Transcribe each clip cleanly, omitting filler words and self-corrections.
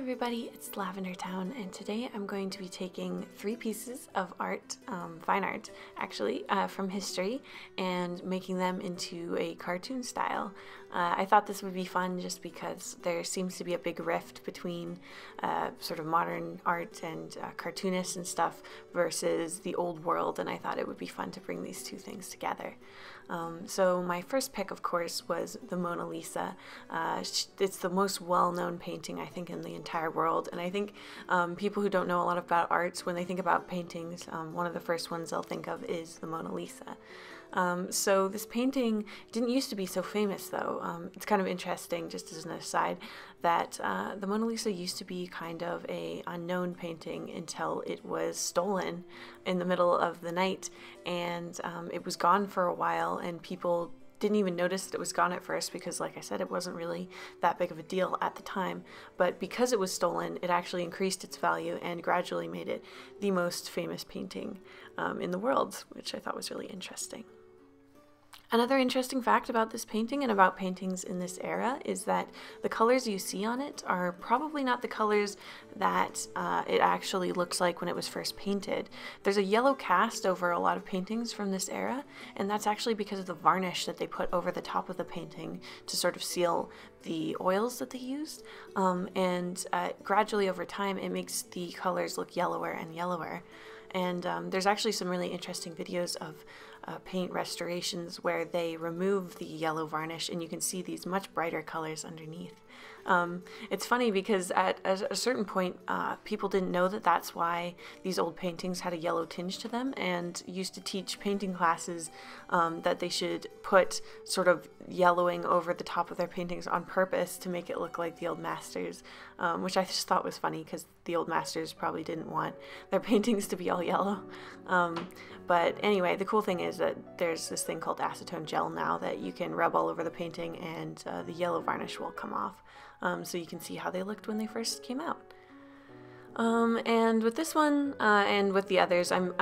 everybody, it's LavenderTowne, and today I'm going to be taking three pieces of art, fine art actually, from history and making them into a cartoon style. I thought this would be fun just because there seems to be a big rift between sort of modern art and cartoonists and stuff versus the old world, and I thought it would be fun to bring these two things together. So my first pick, of course, was the Mona Lisa. It's the most well-known painting, I think, in the entire world, and I think people who don't know a lot about arts, when they think about paintings, one of the first ones they'll think of is the Mona Lisa. So this painting didn't used to be so famous, though. It's kind of interesting, just as an aside, that the Mona Lisa used to be kind of an unknown painting until it was stolen in the middle of the night, and it was gone for a while, and people didn't even notice that it was gone at first because, like I said, it wasn't really that big of a deal at the time. But because it was stolen, it actually increased its value and gradually made it the most famous painting in the world, which I thought was really interesting. Another interesting fact about this painting and about paintings in this era is that the colors you see on it are probably not the colors that it actually looks like when it was first painted. There's a yellow cast over a lot of paintings from this era, and that's actually because of the varnish that they put over the top of the painting to sort of seal the oils that they used, and gradually over time it makes the colors look yellower and yellower. And there's actually some really interesting videos of paint restorations where they remove the yellow varnish and you can see these much brighter colors underneath. It's funny because at a certain point people didn't know that that's why these old paintings had a yellow tinge to them, and used to teach painting classes that they should put sort of yellowing over the top of their paintings on purpose to make it look like the old masters, which I just thought was funny because the old masters probably didn't want their paintings to be all yellow. But anyway, the cool thing is that there's this thing called acetone gel now that you can rub all over the painting and the yellow varnish will come off. So you can see how they looked when they first came out. And with this one, and with the others, I'm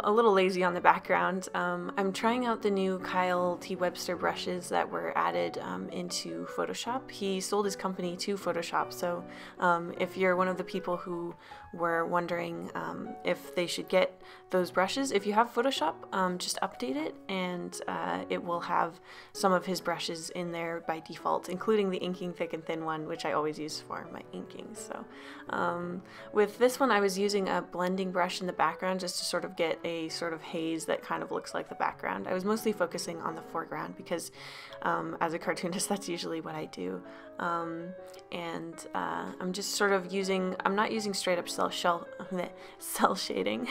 a little lazy on the background. I'm trying out the new Kyle T. Webster brushes that were added into Photoshop. He sold his company to Photoshop, so if you're one of the people who were wondering if they should get those brushes, if you have Photoshop, just update it and it will have some of his brushes in there by default, including the inking thick and thin one, which I always use for my inking. So with this one I was using a blending brush in the background just to sort of get a sort of haze that kind of looks like the background. I was mostly focusing on the foreground because as a cartoonist that's usually what I do. I'm just sort of using, I'm not using straight up cell shading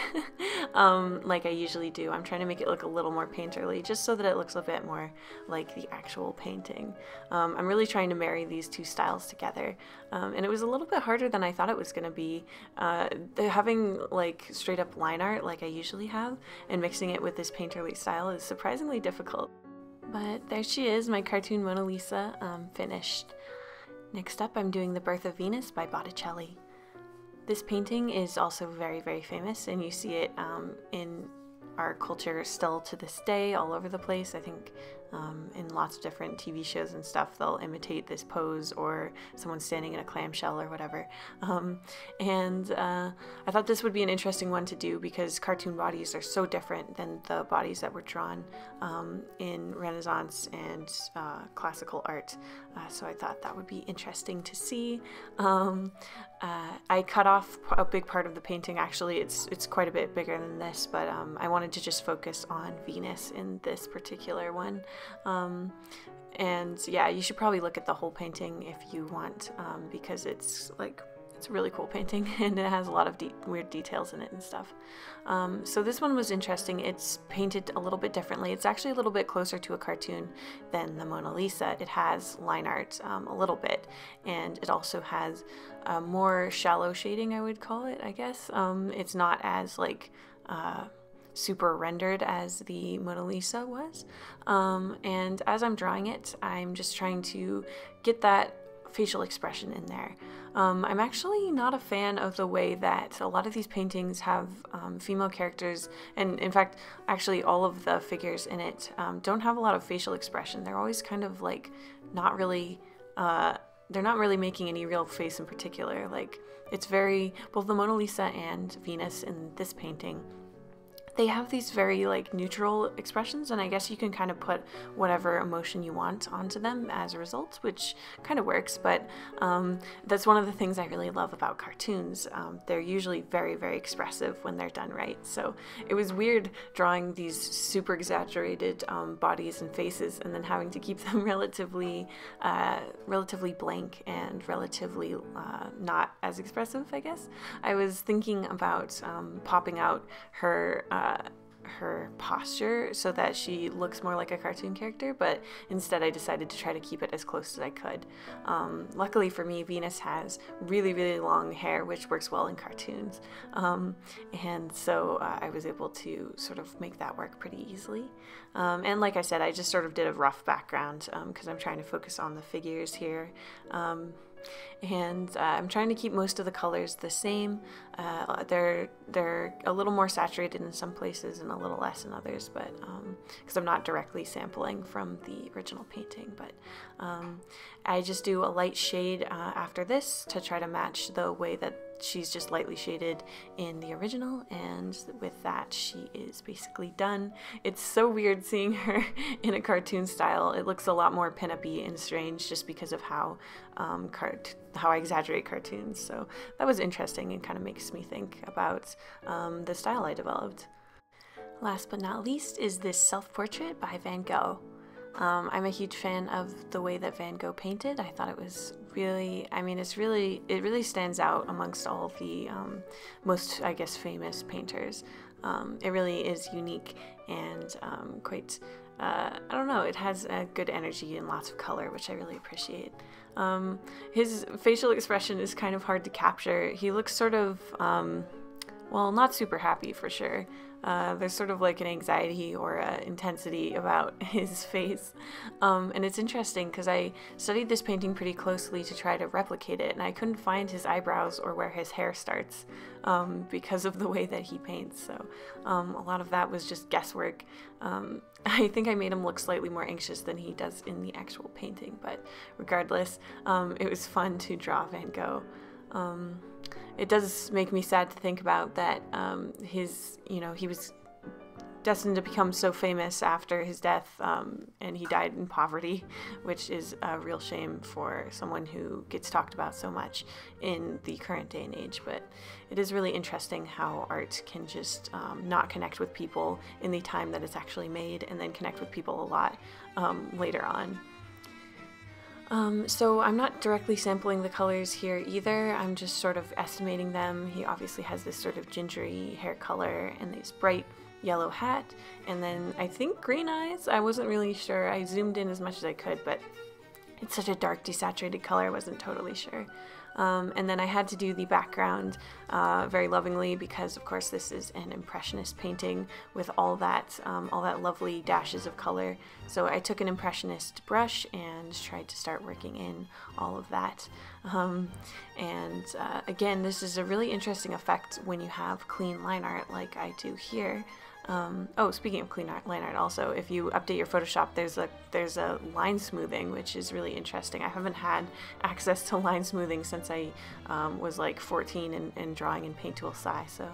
like I usually do. I'm trying to make it look a little more painterly just so that it looks a bit more like the actual painting. I'm really trying to marry these two styles together, and it was a little bit harder than I thought it was going to be. Having like straight up line art like I usually have and mixing it with this painterly style is surprisingly difficult. But there she is, my cartoon Mona Lisa, finished. Next up, I'm doing the Birth of Venus by Botticelli. This painting is also very, very famous, and you see it in our culture still to this day all over the place. I think in lots of different TV shows and stuff they'll imitate this pose or someone standing in a clamshell or whatever. I thought this would be an interesting one to do because cartoon bodies are so different than the bodies that were drawn in Renaissance and classical art, so I thought that would be interesting to see. I cut off a big part of the painting. Actually, it's quite a bit bigger than this, but I wanted to just focus on Venus in this particular one. And yeah, you should probably look at the whole painting if you want, because it's a really cool painting and it has a lot of weird details in it and stuff. So this one was interesting. It's painted a little bit differently. It's actually a little bit closer to a cartoon than the Mona Lisa. It has line art a little bit, and it also has more shallow shading, I would call it, I guess. It's not as like super rendered as the Mona Lisa was. And as I'm drawing it, I'm just trying to get that facial expression in there. I'm actually not a fan of the way that a lot of these paintings have female characters, and in fact actually all of the figures in it don't have a lot of facial expression. They're always kind of like not really they're not really making any real face in particular. Like, it's very, both the Mona Lisa and Venus in this painting, they have these very like neutral expressions, and I guess you can kind of put whatever emotion you want onto them as a result, which kind of works, but that's one of the things I really love about cartoons. They're usually very, very expressive when they're done right, so it was weird drawing these super exaggerated bodies and faces and then having to keep them relatively, relatively blank and relatively not as expressive, I guess. I was thinking about popping out her posture so that she looks more like a cartoon character, but instead I decided to try to keep it as close as I could. Luckily for me, Venus has really, really long hair, which works well in cartoons, and so I was able to sort of make that work pretty easily. And like I said, I just sort of did a rough background because I'm trying to focus on the figures here. And I'm trying to keep most of the colors the same. They're a little more saturated in some places and a little less in others, but because I'm not directly sampling from the original painting, but I just do a light shade after this to try to match the way that she's just lightly shaded in the original, and with that she is basically done. It's so weird seeing her in a cartoon style. It looks a lot more pin-up-y and strange just because of how I exaggerate cartoons, so that was interesting and kind of makes me think about the style I developed. Last but not least is this self-portrait by Van Gogh. I'm a huge fan of the way that Van Gogh painted. I thought it was really, I mean, it really stands out amongst all the most, I guess, famous painters. It really is unique and quite, I don't know, it has a good energy and lots of color, which I really appreciate. His facial expression is kind of hard to capture. He looks sort of, well, not super happy for sure. There's sort of like an anxiety or intensity about his face. And it's interesting because I studied this painting pretty closely to try to replicate it, and I couldn't find his eyebrows or where his hair starts because of the way that he paints. So a lot of that was just guesswork. I think I made him look slightly more anxious than he does in the actual painting, but regardless, it was fun to draw Van Gogh. It does make me sad to think about that he was destined to become so famous after his death, and he died in poverty, which is a real shame for someone who gets talked about so much in the current day and age. But it is really interesting how art can just not connect with people in the time that it's actually made, and then connect with people a lot later on. So I'm not directly sampling the colors here either, I'm just sort of estimating them. He obviously has this sort of gingery hair color and this bright yellow hat, and then I think green eyes? I wasn't really sure. I zoomed in as much as I could, but it's such a dark, desaturated color, I wasn't totally sure. And then I had to do the background very lovingly because, of course, this is an impressionist painting with all that lovely dashes of color. So I took an impressionist brush and tried to start working in all of that. Again, this is a really interesting effect when you have clean line art like I do here. Oh, speaking of clean line art, also, if you update your Photoshop, there's a line smoothing, which is really interesting. I haven't had access to line smoothing since I was like 14 and drawing in Paint Tool Sci, so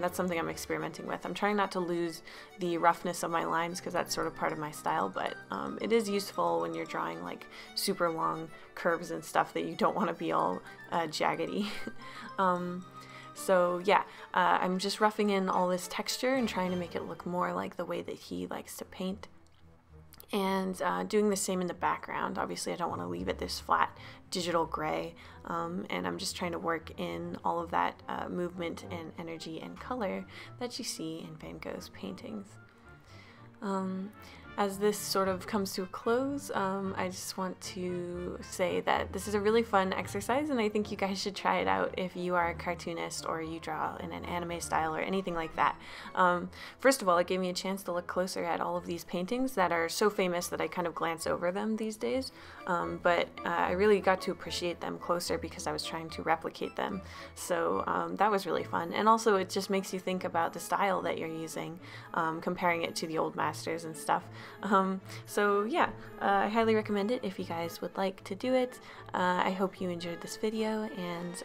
that's something I'm experimenting with. I'm trying not to lose the roughness of my lines because that's sort of part of my style, but it is useful when you're drawing like super long curves and stuff that you don't want to be all jaggedy. So yeah, I'm just roughing in all this texture and trying to make it look more like the way that he likes to paint. And doing the same in the background. Obviously I don't want to leave it this flat digital gray, and I'm just trying to work in all of that movement and energy and color that you see in Van Gogh's paintings. As this sort of comes to a close, I just want to say that this is a really fun exercise, and I think you guys should try it out if you are a cartoonist or you draw in an anime style or anything like that. First of all, it gave me a chance to look closer at all of these paintings that are so famous that I kind of glance over them these days, but I really got to appreciate them closer because I was trying to replicate them. So that was really fun, and also it just makes you think about the style that you're using, comparing it to the old masters and stuff. So yeah, I highly recommend it if you guys would like to do it. I hope you enjoyed this video, and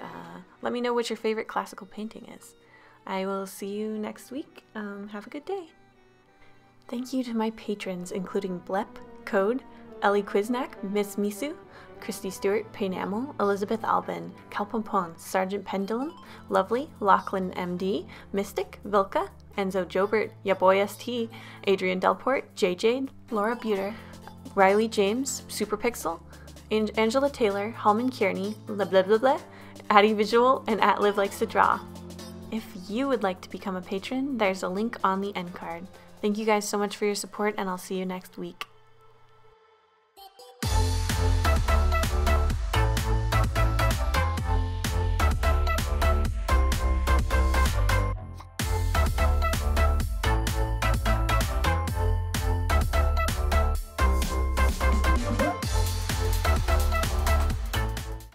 let me know what your favorite classical painting is. I will see you next week. Have a good day. Thank you to my patrons, including Blep, Code, Ellie Quiznak, Miss Misu, Christy Stewart, Painamel, Elizabeth Albin, Calpompon, Sergeant Pendulum, Lovely, Lachlan MD, Mystic, Vilka, Enzo Jobert, YaboyST, Adrian Delport, JJ, Laura Buter, Riley James, Superpixel, Angela Taylor, Halman Kearney, LaBlaBlaBla, Addie Visual, and @LiveLikesToDraw. If you would like to become a patron, there's a link on the end card. Thank you guys so much for your support, and I'll see you next week.